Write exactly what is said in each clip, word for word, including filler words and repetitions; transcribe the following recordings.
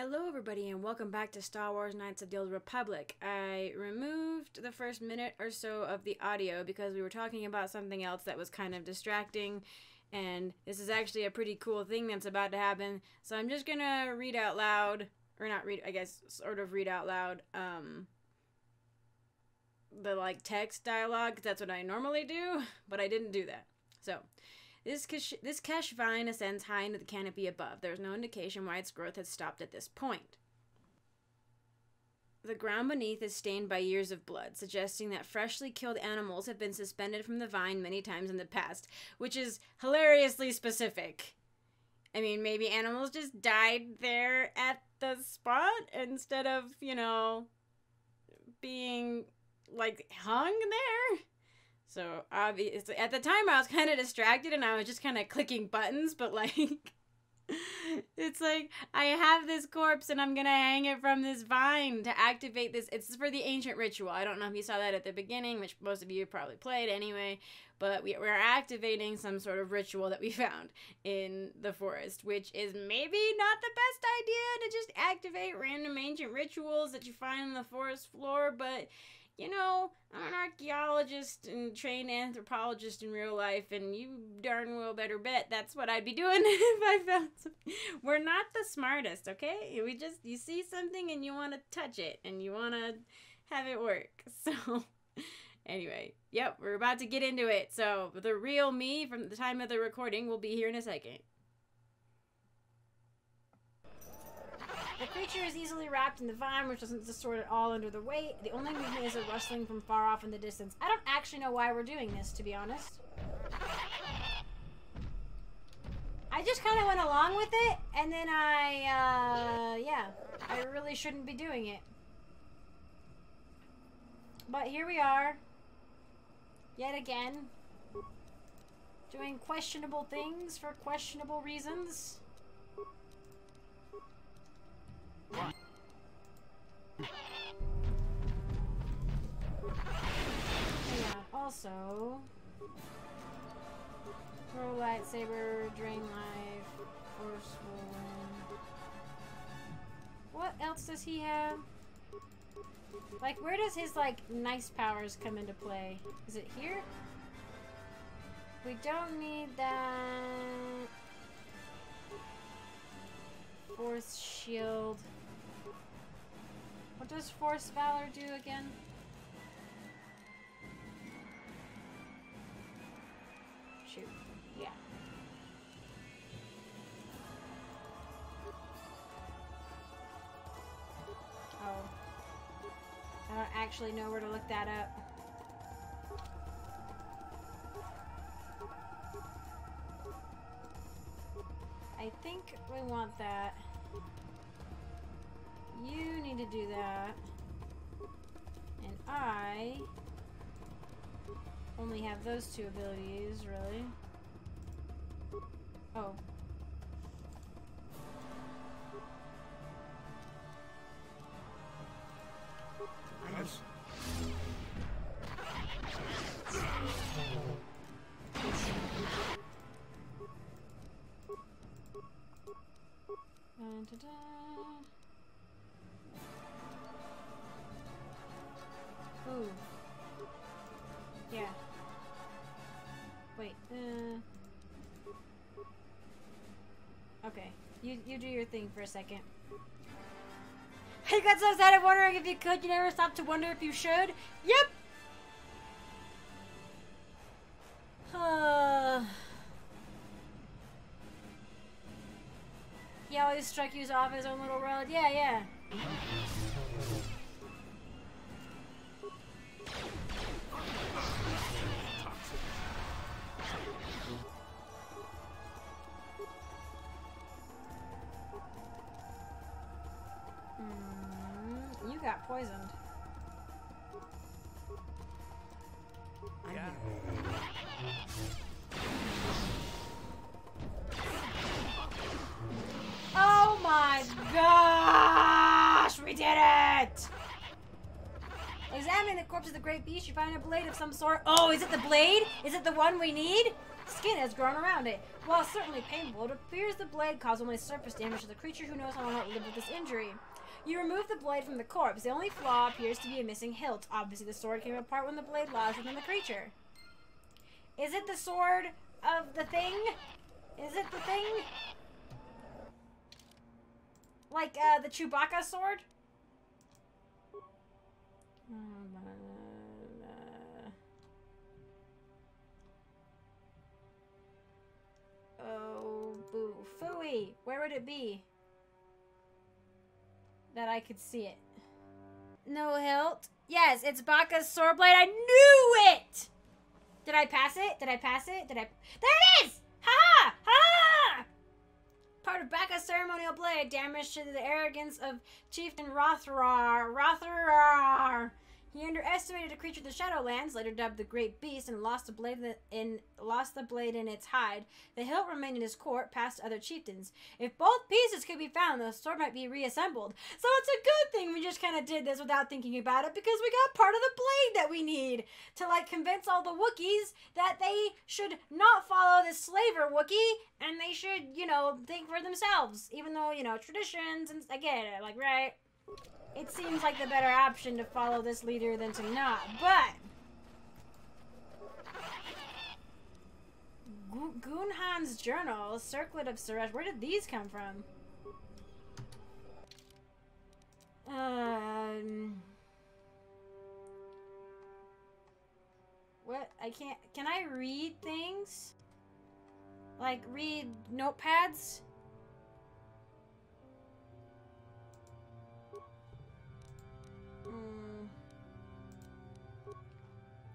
Hello everybody and welcome back to Star Wars Knights of the Old Republic. I removed the first minute or so of the audio because we were talking about something else that was kind of distracting, and this is actually a pretty cool thing that's about to happen. So I'm just gonna read out loud, or not read, I guess sort of read out loud, um, the like text dialogue, 'cause that's what I normally do, but I didn't do that. So. This Kash this Kash vine ascends high into the canopy above. There is no indication why its growth has stopped at this point. The ground beneath is stained by years of blood, suggesting that freshly killed animals have been suspended from the vine many times in the past, which is hilariously specific. I mean, maybe animals just died there at the spot instead of, you know, being, like, hung there. So, obviously, at the time I was kind of distracted and I was just kind of clicking buttons, but, like, it's like, I have this corpse and I'm going to hang it from this vine to activate this. It's for the ancient ritual. I don't know if you saw that at the beginning, which most of you probably played anyway, but we, we're activating some sort of ritual that we found in the forest, which is maybe not the best idea to just activate random ancient rituals that you find on the forest floor, but... You know, I'm an archaeologist and trained anthropologist in real life, and you darn well better bet that's what I'd be doing if I found something. We're not the smartest, okay? We just, you see something and you want to touch it and you want to have it work. So, anyway, yep, we're about to get into it. So, the real me from the time of the recording will be here in a second. The creature is easily wrapped in the vine, which doesn't distort at all under the weight. The only movement is a rustling from far off in the distance. I don't actually know why we're doing this, to be honest. I just kind of went along with it, and then I, uh, yeah, I really shouldn't be doing it. But here we are, yet again, doing questionable things for questionable reasons. One. Yeah, also throw lightsaber, drain life, force rolling. What else does he have? Like, where does his like nice powers come into play? Is it here? We don't need that. Force shield. What does Force Valor do again? Shoot. Yeah. Oh. I don't actually know where to look that up. I think we want that. You need to do that. And I only have those two abilities, really. Oh. Yes. Dun, dun, dun. Ooh. Yeah. Wait. Uh. Okay. You you do your thing for a second. I got so sad of wondering if you could. You never stopped to wonder if you should. Yep. Uh. Yeah, always struck you off his own little road. Yeah, yeah. Mm, you got poisoned. Yeah. Oh my gosh! We did it! Examining the corpse of the great beast, you find a blade of some sort. Oh, is it the blade? Is it the one we need? Skin has grown around it. While certainly painful, it appears the blade caused only surface damage to the creature. Who knows how long it will live with this injury. You remove the blade from the corpse. The only flaw appears to be a missing hilt. Obviously, the sword came apart when the blade lodged within the creature. Is it the sword of the thing? Is it the thing? Like, uh, the Chewbacca sword? Um, uh, oh, boo. Phooey! Where would it be? That I could see it. No hilt. Yes, it's Bacca's sword blade. I knew it! Did I pass it? Did I pass it? Did I... There it is! Ha-ha! Ha-ha! Part of Bacca's ceremonial blade, damage to the arrogance of Chieftain Rotharar. Rotharar! He underestimated a creature of the Shadowlands, later dubbed the Great Beast, and lost the blade in lost the blade in its hide. The hilt remained in his court, passed to other chieftains. If both pieces could be found, the sword might be reassembled. So it's a good thing we just kind of did this without thinking about it, because we got part of the blade that we need to, like, convince all the Wookiees that they should not follow this slaver Wookiee, and they should, you know, think for themselves. Even though, you know, traditions, and I get it, like, right? It seems like the better option to follow this leader than to not, but... Guun Han's journal, Circlet of Saresh, where did these come from? Um... What? I can't... Can I read things? Like, read notepads?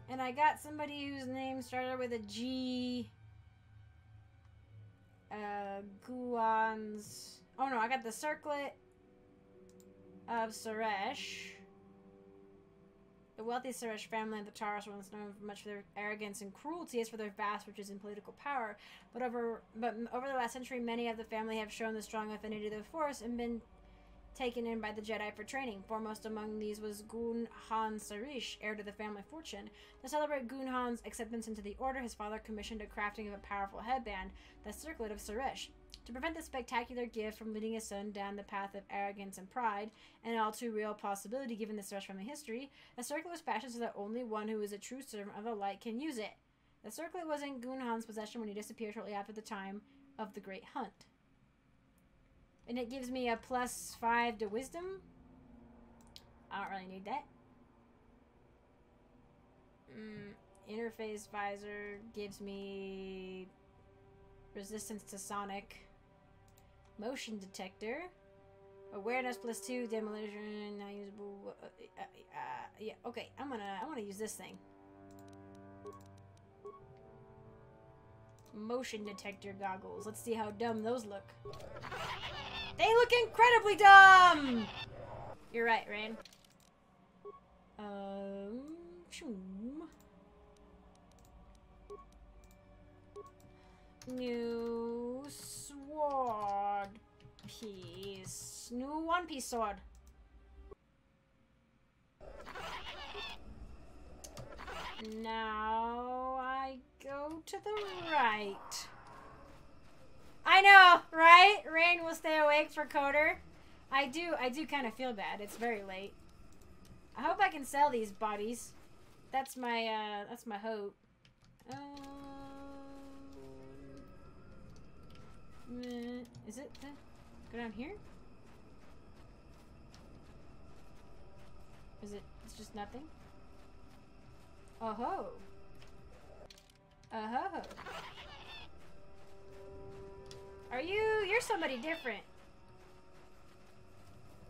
And I got somebody whose name started with a G. Uh, Guan's. Oh no, I got the Circlet of Saresh. The wealthy Saresh family of the Taurus were once known for much of their arrogance and cruelty, as for their vast riches and political power. But over, but over the last century, many of the family have shown the strong affinity to the Force and been taken in by the Jedi for training. Foremost among these was Guun Han Saresh, heir to the family fortune. To celebrate Guun Han's acceptance into the order, his father commissioned a crafting of a powerful headband, the Circlet of Saresh. To prevent this spectacular gift from leading his son down the path of arrogance and pride, an all too real possibility given the Saresh family history, the Circlet was fashioned so that only one who is a true servant of the light can use it. The Circlet was in Guun Han's possession when he disappeared shortly after the time of the Great Hunt. And it gives me a plus five to wisdom. I don't really need that. Mm, interface visor gives me resistance to sonic. Motion detector. Awareness plus two. Demolition. Not usable. Uh, uh, yeah. Okay. I'm gonna. I want to use this thing. Motion detector goggles. Let's see how dumb those look. They look incredibly dumb! You're right, Rain. Um... New sword piece. New one piece sword. Now I go to the right. I know, right? Rain will stay awake for Coder. I do, I do kind of feel bad. It's very late. I hope I can sell these bodies. That's my, uh, that's my hope. Um, is it the, go down here? Is it, it's just nothing? Oh-ho. Oh-ho-ho. Are you... You're somebody different.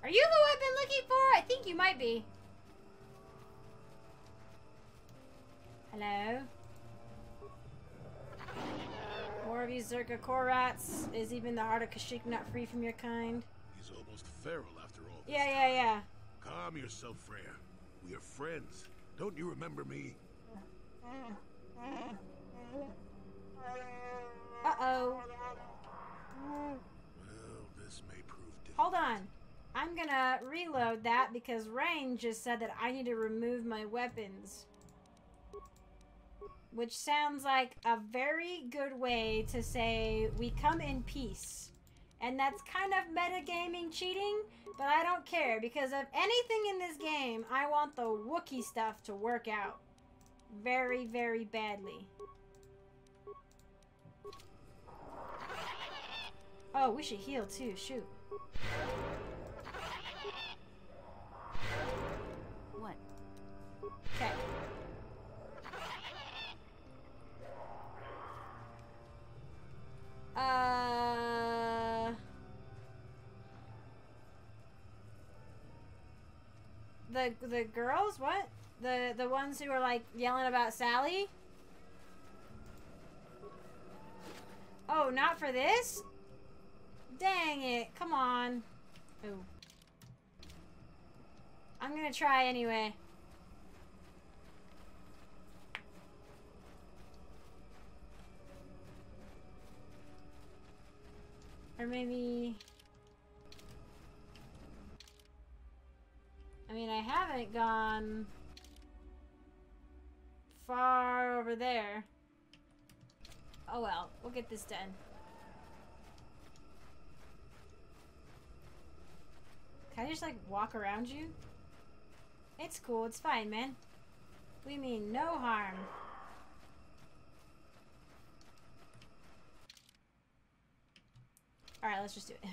Are you who I've been looking for? I think you might be. Hello? More of you Czerka core rats. Is even the heart of Kashyyyk not free from your kind? He's almost feral after all this Yeah, yeah, yeah. Time. Calm yourself, Freya. We are friends. Don't you remember me? Uh-oh. Well, this may prove difficult. Hold on. I'm gonna reload that because Rain just said that I need to remove my weapons. which sounds like a very good way to say we come in peace. And that's kind of metagaming cheating, but I don't care, because of anything in this game, I want the Wookiee stuff to work out very, very badly. Oh, we should heal too, shoot. What? Okay. Uh... The, the girls? What? The, the ones who were like yelling about Sally? Oh, not for this? Dang it, come on. Ooh. I'm gonna try anyway. Or maybe... I mean, I haven't gone far over there. Oh well, we'll get this done. Can I just, like, walk around you? It's cool, it's fine, man. We mean no harm. Alright, let's just do it.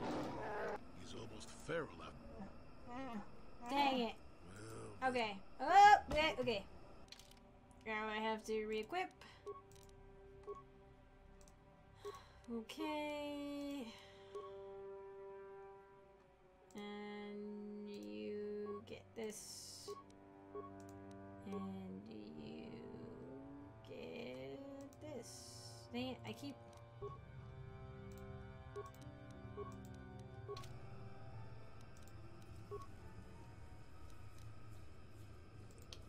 He's almost feral up. Dang it. Well, okay. Oh, okay. Okay. Now I have to re-equip. Okay. And you get this. And you get this. Dang it, I keep...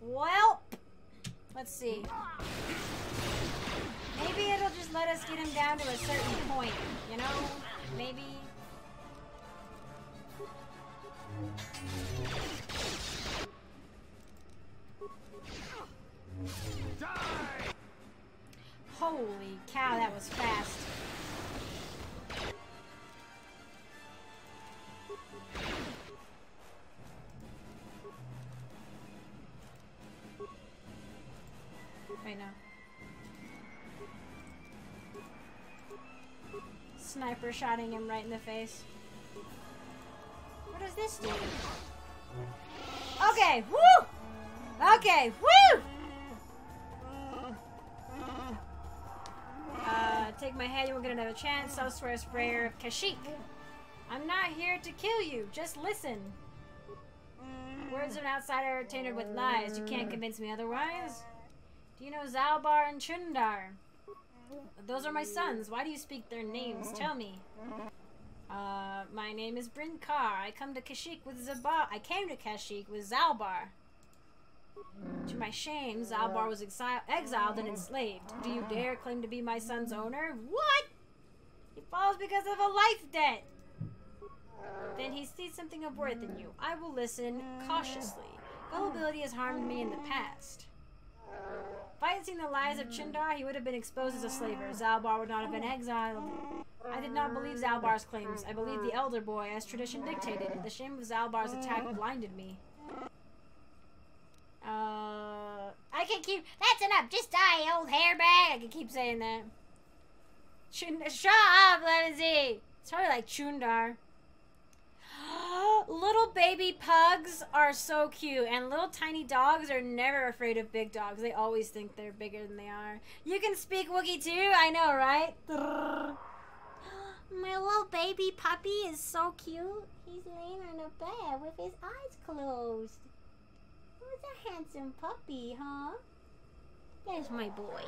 Well, let's see. Maybe it'll just let us get him down to a certain point, you know? Maybe. Die! Holy cow, that was fast. Right now. Sniper shotting him right in the face. What does this do? Okay, woo! Okay, woo! Uh, take my head, you won't get another chance. I'll swear sprayer of Kashyyyk. I'm not here to kill you, just listen. Words of an outsider are tainted with lies. You can't convince me otherwise. Do you know Zalbar and Chuundar? Those are my sons. Why do you speak their names? Tell me. Uh, my name is Brinkar. I come to Kashyyyk with Zalbar. I came to Kashyyyk with Zalbar. To my shame, Zalbar was exil exiled and enslaved. Do you dare claim to be my son's owner? What? He falls because of a life debt. Then he sees something of worth in you. I will listen cautiously. Gullibility has harmed me in the past. Fighting the lies of Chuundar, he would have been exposed as a slaver. Zalbar would not have been exiled. I did not believe Zalbar's claims. I believed the elder boy, as tradition dictated. The shame of Zalbar's attack blinded me. Uh, I can keep... That's enough! Just die, old hairbag! I can keep saying that. Chuundar, shut up, Levinzy! It's probably like Chuundar. Little baby pugs are so cute, and little tiny dogs are never afraid of big dogs. They always think they're bigger than they are. You can speak Wookiee too? I know, right? My little baby puppy is so cute. He's laying on a bed with his eyes closed. Who's a handsome puppy, huh? There's my boy.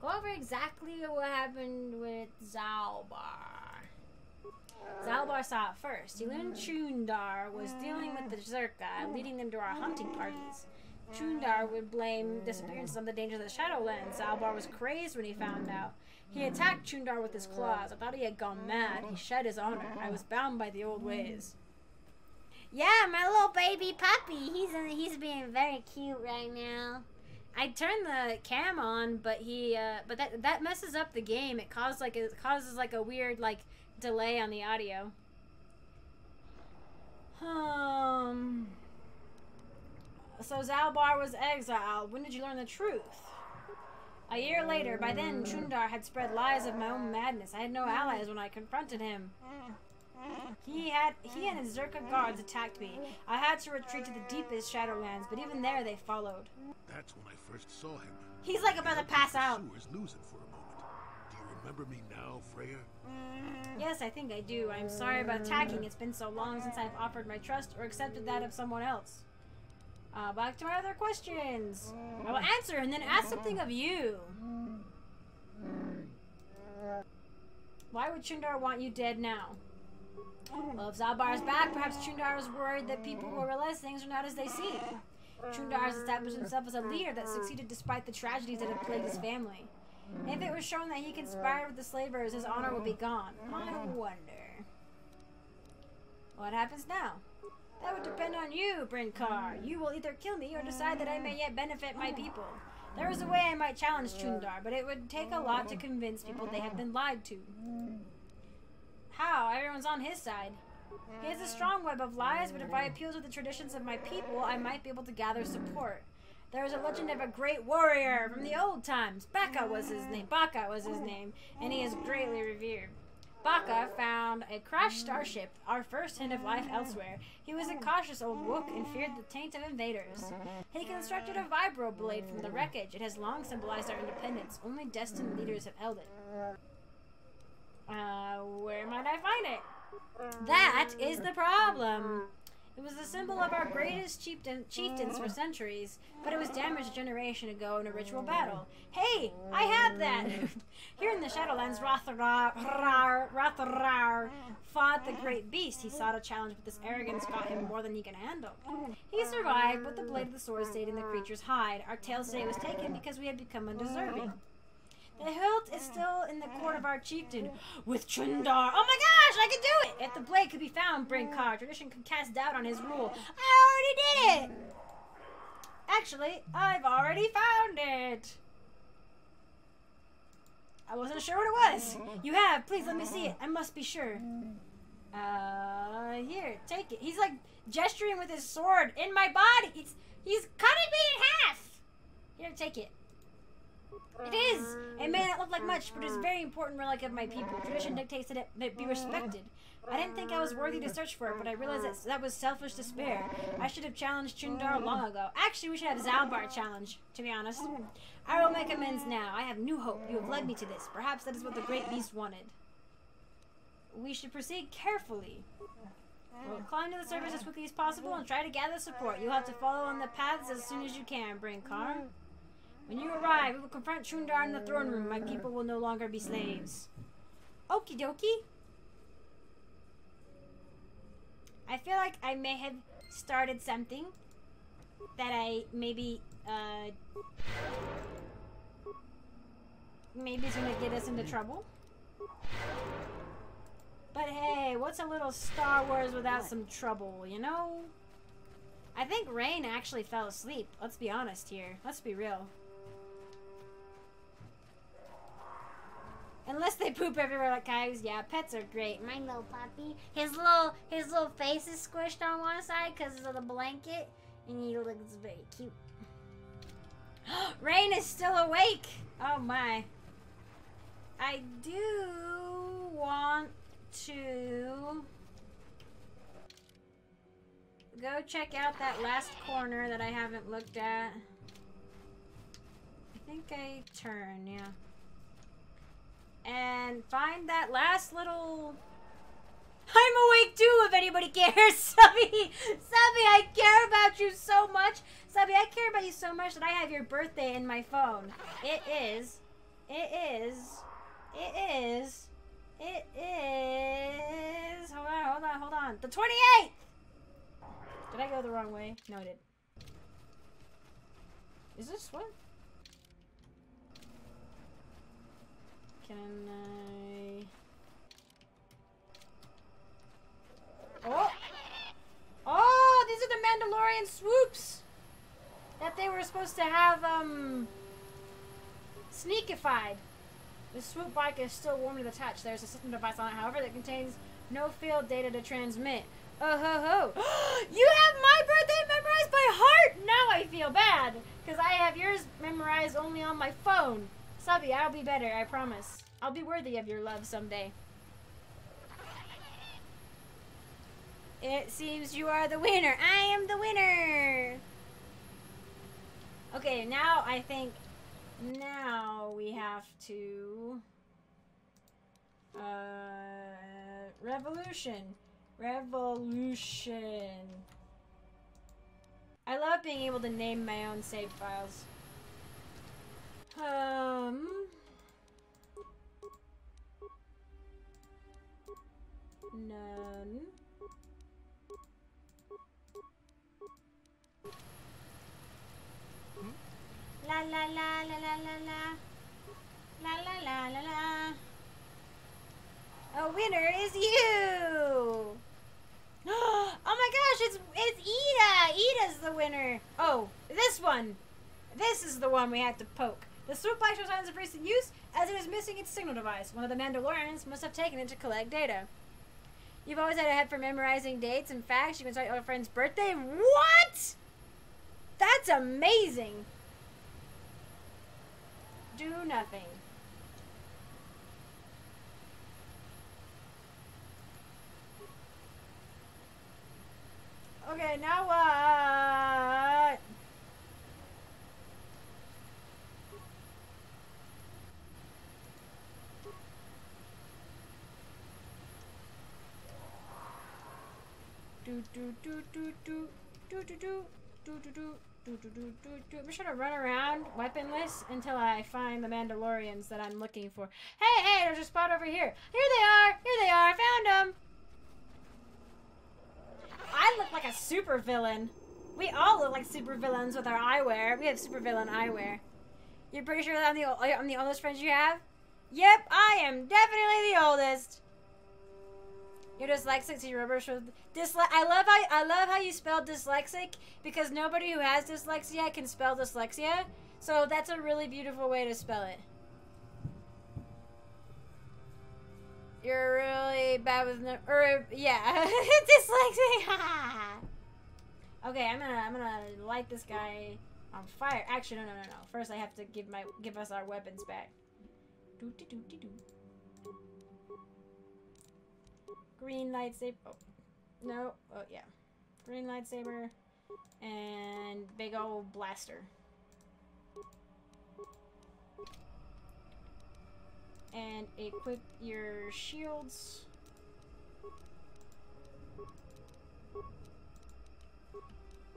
Go over exactly what happened with Zalbar. Zalbar saw it first. He learned Chuundar was dealing with the Czerka and leading them to our hunting parties. Chuundar would blame disappearances on the dangers of the Shadowlands. Zalbar was crazed when he found out. He attacked Chuundar with his claws. I thought he had gone mad. He shed his honor. I was bound by the old ways. Yeah, my little baby puppy. He's in, he's being very cute right now. I turned the cam on, but he uh, but that that messes up the game. It causes like it causes like a weird like delay on the audio. Um. So Zalbar was exiled. When did you learn the truth? A year later. By then, Chuundar had spread lies of my own madness. I had no allies when I confronted him. He had he and his Czerka guards attacked me. I had to retreat to the deepest Shadowlands, but even there they followed. That's when I first saw him. He's like about to pass out. Losing for a moment. Do you remember me now, Freya? Yes, I think I do. I'm sorry about attacking. It's been so long since I've offered my trust or accepted that of someone else. Uh, back to my other questions. I will answer and then ask something of you. Why would Chuundar want you dead now? Well, if Zalbar is back, perhaps Chuundar is worried that people will realize things are not as they seem. Chuundar has established himself as a leader that succeeded despite the tragedies that have plagued his family. If it was shown that he conspired with the slavers, his honor would be gone. I wonder. What happens now? That would depend on you, Brinkar. You will either kill me or decide that I may yet benefit my people. There is a way I might challenge Chuundar, but it would take a lot to convince people they have been lied to. How? Everyone's on his side. He has a strong web of lies, but if I appeal to the traditions of my people, I might be able to gather support. There is a legend of a great warrior from the old times. Bacca was his name. Bacca was his name, and he is greatly revered. Bacca found a crashed starship, our first hint of life elsewhere. He was a cautious old Wook and feared the taint of invaders. He constructed a vibroblade from the wreckage. It has long symbolized our independence. Only destined leaders have held it. Uh, where might I find it? That is the problem. It was the symbol of our greatest chieftain, chieftains for centuries, but it was damaged a generation ago in a ritual battle. Hey, I have that! Here in the Shadowlands, Rotharar, Rotharar fought the great beast. He sought a challenge, but this arrogance got him more than he can handle. He survived, but the blade of the sword stayed in the creature's hide. Our tale today was taken because we had become undeserving. The hilt is still in the court of our chieftain, with Chuundar. Oh my gosh, I can do it! If the blade could be found, Brinkar, tradition could cast doubt on his rule. I already did it! Actually, I've already found it! I wasn't sure what it was. You have, please let me see it. I must be sure. Uh, here, take it. He's like gesturing with his sword in my body. It's, he's cutting me in half! Here, take it. It is! It may not look like much, but it is very important relic of my people. Tradition dictates that it be respected. I didn't think I was worthy to search for it, but I realized that that was selfish despair. I should have challenged Chuundar long ago. Actually, we should have Zalbar challenge, to be honest. I will make amends now. I have new hope. You have led me to this. Perhaps that is what the great beast wanted. We should proceed carefully. We'll climb to the surface as quickly as possible and try to gather support. You'll have to follow on the paths as soon as you can, Brinkar. When you arrive, we will confront Chuundar in the throne room. My people will no longer be slaves. Okie dokie. I feel like I may have started something that I maybe, uh, maybe is going to get us into trouble. But hey, what's a little Star Wars without some trouble, you know? I think Rain actually fell asleep. Let's be honest here. Let's be real. Unless they poop everywhere like coyotes. Yeah, pets are great. My little puppy. His little his little face is squished on one side because of the blanket. And he looks very cute. Rain is still awake. Oh, my. I do want to go check out that last corner that I haven't looked at. I think I turn, yeah. And find that last little... I'm awake too, if anybody cares! Subby! Subby, I care about you so much! Subby, I care about you so much that I have your birthday in my phone. It is... It is... It is... It is... Hold on, hold on, hold on. The twenty-eighth! Did I go the wrong way? No, I didn't. Is this what? Can I... Oh! Oh! supposed to have, um... sneakified. The swoop bike is still warm to the touch. There's a system device on it, however, that contains no field data to transmit. Oh ho ho! You have my birthday memorized by heart! Now I feel bad! Because I have yours memorized only on my phone. Subby, I'll be better, I promise. I'll be worthy of your love someday. It seems you are the winner. I am the winner! Okay, now I think... Now we have to... Uh, revolution. Revolution. I love being able to name my own save files. Um... None. La la la la la la la. La la la la la. A winner is you! Oh my gosh, it's it's Ida! Ida's the winner! Oh, this one! This is the one we had to poke. The swoop bike shows signs of recent use as it is missing its signal device. One of the Mandalorians must have taken it to collect data. You've always had a head for memorizing dates and facts. You can start your friend's birthday. What? That's amazing! Do nothing. Okay, now what? Do do do do do do do do do do do. Do, do, do, do, do. I'm just gonna run around weaponless until I find the Mandalorians that I'm looking for. Hey, hey, there's a spot over here. Here they are. Here they are. I found them. I look like a supervillain. We all look like supervillains with our eyewear. We have supervillain eyewear. You're pretty sure that I'm the, I'm the oldest friend you have? Yep, I am definitely the oldest. You're dyslexic, so you remember. Disle I love how I love how you spell dyslexic because nobody who has dyslexia can spell dyslexia. So that's a really beautiful way to spell it. You're really bad with no. Or yeah, dyslexic. Okay, I'm gonna I'm gonna light this guy on fire. Actually, no, no, no, no. First, I have to give my give us our weapons back. Do do do do do. Green lightsaber. Oh, no. Oh, yeah. Green lightsaber. And big old blaster. And equip your shields.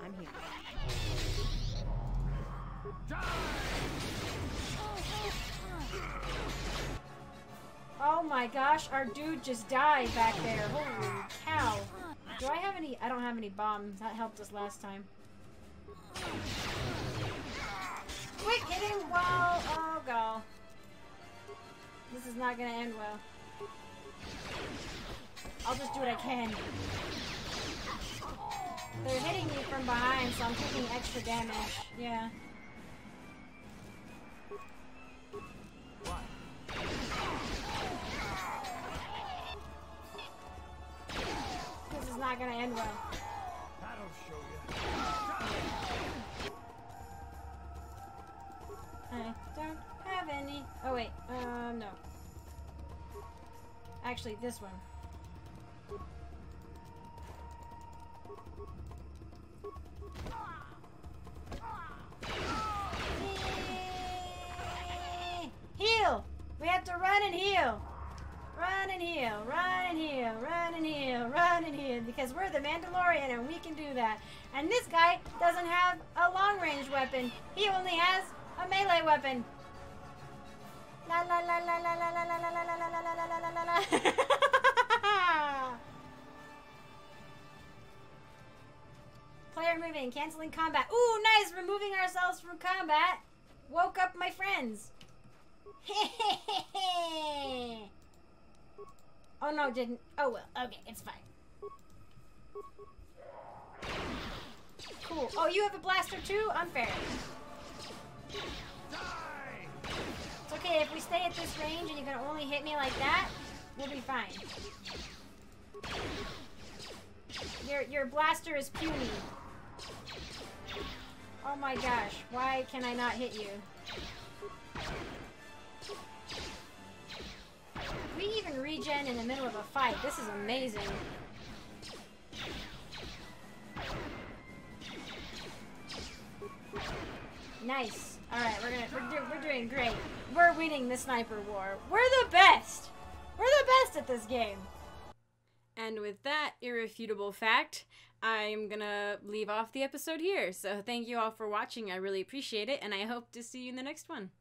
I'm here. Die! Oh, oh, oh. Oh my gosh, our dude just died back there. Holy cow. Do I have any? I don't have any bombs. That helped us last time. Quit hitting well. Oh, God. This is not going to end well. I'll just do what I can. They're hitting me from behind, so I'm taking extra damage. Yeah. This is not gonna end well. That'll show you. I don't have any. Oh wait, uh, no. Actually, this one. Heal! We have to run and heal. Run and heal, run and heal, run and heal, run and heal, because we're the Mandalorian and we can do that. And this guy doesn't have a long-range weapon. He only has a melee weapon. La la la la la la la la la la la la la la la. Player moving, canceling combat. Ooh, nice, removing ourselves from combat. Woke up my friends. Hehehehe. Oh no, it didn't. Oh well, okay, it's fine. Cool. Oh, you have a blaster too? Unfair. It's okay, if we stay at this range and you can only hit me like that, we'll be fine. Your, your blaster is puny. Oh my gosh, why can I not hit you? We even regen in the middle of a fight. This is amazing. Nice. All right, we're gonna we're, do, we're doing great. We're winning the sniper war. We're the best. We're the best at this game. And with that irrefutable fact, I'm gonna leave off the episode here. So thank you all for watching. I really appreciate it, and I hope to see you in the next one.